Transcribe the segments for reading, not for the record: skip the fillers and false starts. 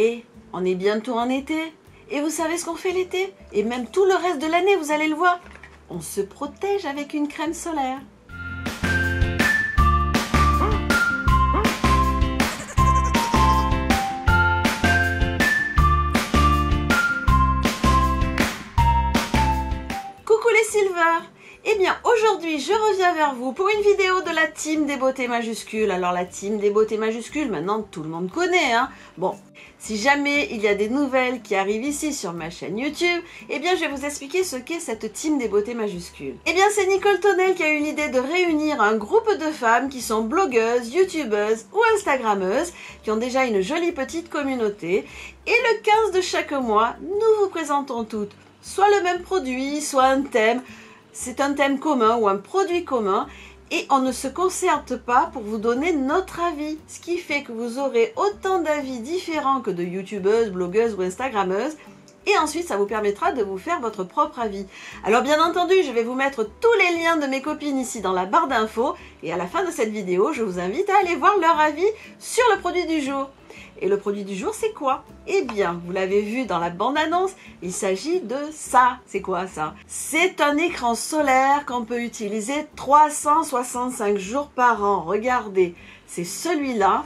Et on est bientôt en été. Et vous savez ce qu'on fait l'été? Et même tout le reste de l'année, vous allez le voir. On se protège avec une crème solaire. Coucou les Silver! Eh bien aujourd'hui je reviens vers vous pour une vidéo de la team des beautés majuscules. Alors la team des beautés majuscules, maintenant tout le monde connaît, hein. Bon, si jamais il y a des nouvelles qui arrivent ici sur ma chaîne YouTube, eh bien je vais vous expliquer ce qu'est cette team des beautés majuscules. Eh bien c'est Nicole Tonnelle qui a eu l'idée de réunir un groupe de femmes qui sont blogueuses, youtubeuses ou instagrammeuses, qui ont déjà une jolie petite communauté. Et le 15 de chaque mois, nous vous présentons toutes, soit le même produit, soit un thème. C'est un thème commun ou un produit commun et on ne se concerte pas pour vous donner notre avis. Ce qui fait que vous aurez autant d'avis différents que de youtubeuses, blogueuses ou instagrammeuses. Et ensuite, ça vous permettra de vous faire votre propre avis. Alors bien entendu, je vais vous mettre tous les liens de mes copines ici dans la barre d'infos. Et à la fin de cette vidéo, je vous invite à aller voir leur avis sur le produit du jour. Et le produit du jour, c'est quoi? Eh bien, vous l'avez vu dans la bande-annonce, il s'agit de ça. C'est quoi ça? C'est un écran solaire qu'on peut utiliser 365 jours par an. Regardez, c'est celui-là.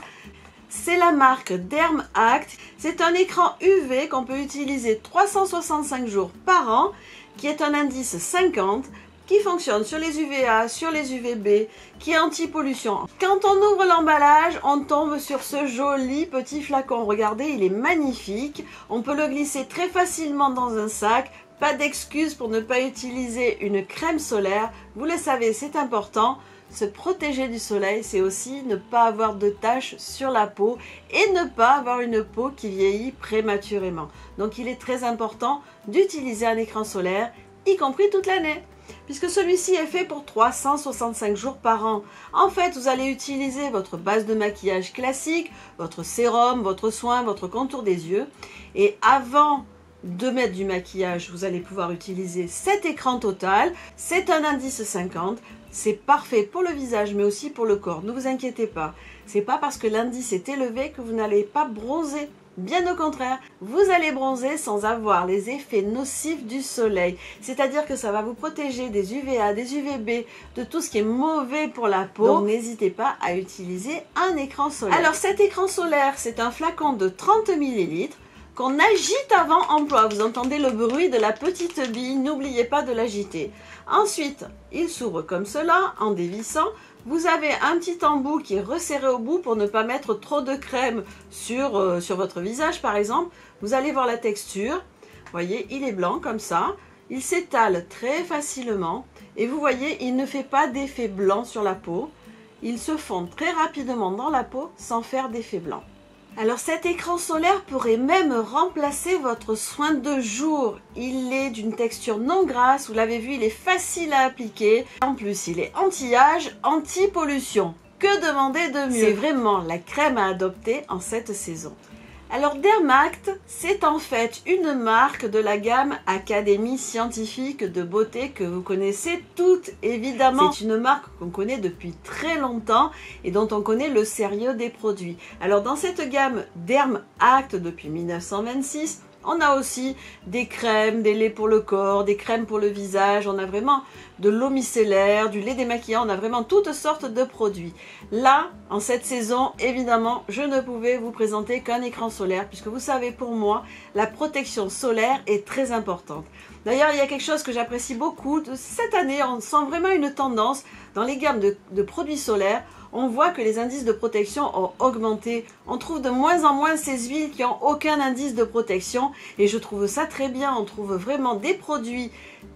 C'est la marque Derm Acte. C'est un écran UV qu'on peut utiliser 365 jours par an, qui est un indice 50, qui fonctionne sur les UVA, sur les UVB, qui est anti-pollution. Quand on ouvre l'emballage, on tombe sur ce joli petit flacon. Regardez, il est magnifique. On peut le glisser très facilement dans un sac. Pas d'excuse pour ne pas utiliser une crème solaire. Vous le savez, c'est important. Se protéger du soleil, c'est aussi ne pas avoir de taches sur la peau et ne pas avoir une peau qui vieillit prématurément. Donc il est très important d'utiliser un écran solaire, y compris toute l'année, puisque celui-ci est fait pour 365 jours par an. En fait, vous allez utiliser votre base de maquillage classique, votre sérum, votre soin, votre contour des yeux. Et avant de mettre du maquillage, vous allez pouvoir utiliser cet écran total. C'est un indice 50. C'est parfait pour le visage mais aussi pour le corps, ne vous inquiétez pas. C'est pas parce que l'indice est élevé que vous n'allez pas bronzer. Bien au contraire, vous allez bronzer sans avoir les effets nocifs du soleil. C'est-à-dire que ça va vous protéger des UVA, des UVB, de tout ce qui est mauvais pour la peau. Donc n'hésitez pas à utiliser un écran solaire. Alors cet écran solaire, c'est un flacon de 30 ml. Qu'on agite avant emploi. Vous entendez le bruit de la petite bille, n'oubliez pas de l'agiter. Ensuite, il s'ouvre comme cela, en dévissant. Vous avez un petit embout qui est resserré au bout pour ne pas mettre trop de crème sur votre visage par exemple. Vous allez voir la texture. Vous voyez, il est blanc comme ça. Il s'étale très facilement. Et vous voyez, il ne fait pas d'effet blanc sur la peau. Il se fond très rapidement dans la peau sans faire d'effet blanc. Alors cet écran solaire pourrait même remplacer votre soin de jour. Il est d'une texture non grasse, vous l'avez vu, il est facile à appliquer. En plus, il est anti-âge, anti-pollution. Que demander de mieux? C'est vraiment la crème à adopter en cette saison. Alors Derm Acte, c'est en fait une marque de la gamme Académie scientifique de beauté que vous connaissez toutes évidemment. C'est une marque qu'on connaît depuis très longtemps et dont on connaît le sérieux des produits. Alors dans cette gamme Derm Acte depuis 1926, on a aussi des crèmes, des laits pour le corps, des crèmes pour le visage, on a vraiment de l'eau micellaire, du lait démaquillant, on a vraiment toutes sortes de produits. Là, en cette saison, évidemment, je ne pouvais vous présenter qu'un écran solaire, puisque vous savez, pour moi, la protection solaire est très importante. D'ailleurs, il y a quelque chose que j'apprécie beaucoup. Cette année, on sent vraiment une tendance dans les gammes de produits solaires. On voit que les indices de protection ont augmenté. On trouve de moins en moins ces huiles qui n'ont aucun indice de protection. Et je trouve ça très bien. On trouve vraiment des produits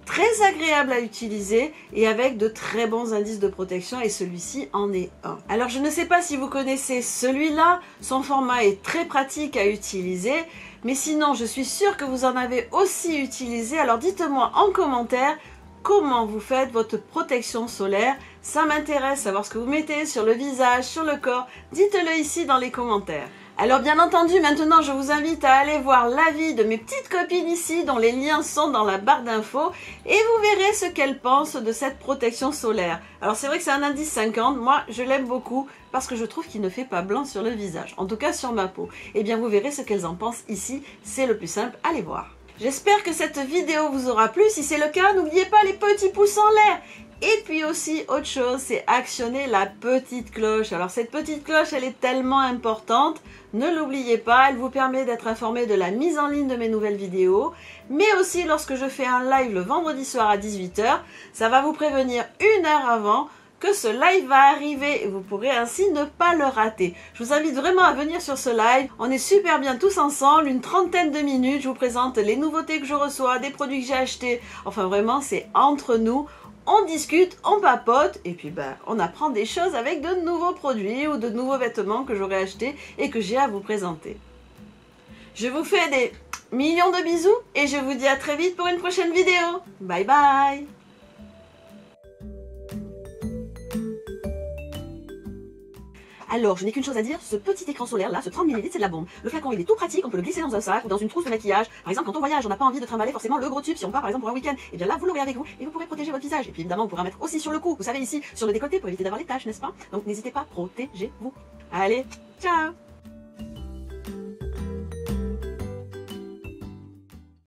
très agréables à utiliser et avec de très bons indices de protection. Et celui-ci en est un. Alors je ne sais pas si vous connaissez celui-là. Son format est très pratique à utiliser. Mais sinon, je suis sûre que vous en avez aussi utilisé. Alors dites-moi en commentaire comment vous faites votre protection solaire. Ça m'intéresse, savoir ce que vous mettez sur le visage, sur le corps. Dites-le ici dans les commentaires. Alors bien entendu, maintenant je vous invite à aller voir l'avis de mes petites copines ici, dont les liens sont dans la barre d'infos, et vous verrez ce qu'elles pensent de cette protection solaire. Alors c'est vrai que c'est un indice 50, moi je l'aime beaucoup parce que je trouve qu'il ne fait pas blanc sur le visage, en tout cas sur ma peau. Et bien vous verrez ce qu'elles en pensent ici, c'est le plus simple, allez voir. J'espère que cette vidéo vous aura plu, si c'est le cas n'oubliez pas les petits pouces en l'air. Et puis aussi, autre chose, c'est actionner la petite cloche. Alors cette petite cloche, elle est tellement importante, ne l'oubliez pas, elle vous permet d'être informé de la mise en ligne de mes nouvelles vidéos, mais aussi lorsque je fais un live le vendredi soir à 18 h, ça va vous prévenir une heure avant que ce live va arriver et vous pourrez ainsi ne pas le rater. Je vous invite vraiment à venir sur ce live, on est super bien tous ensemble, une trentaine de minutes, je vous présente les nouveautés que je reçois, des produits que j'ai achetés, enfin vraiment c'est entre nous. On discute, on papote et puis on apprend des choses avec de nouveaux produits ou de nouveaux vêtements que j'aurais achetés et que j'ai à vous présenter. Je vous fais des millions de bisous et je vous dis à très vite pour une prochaine vidéo. Bye bye! Alors, je n'ai qu'une chose à dire, ce petit écran solaire là, ce 30 ml, c'est de la bombe. Le flacon, il est tout pratique, on peut le glisser dans un sac ou dans une trousse de maquillage. Par exemple, quand on voyage, on n'a pas envie de trimballer forcément le gros tube si on part par exemple pour un week-end. Et bien là, vous l'aurez avec vous et vous pourrez protéger votre visage. Et puis évidemment, on pourra mettre aussi sur le cou, vous savez ici, sur le décolleté pour éviter d'avoir les taches, n'est-ce pas? Donc n'hésitez pas, protégez-vous. Allez, ciao!